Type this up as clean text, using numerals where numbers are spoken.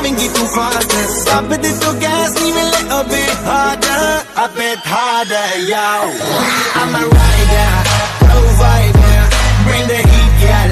coming too fast. I bet it's so gas, even a bit harder. I bet harder, yo. I'm a rider, provider, bring the heat, yeah.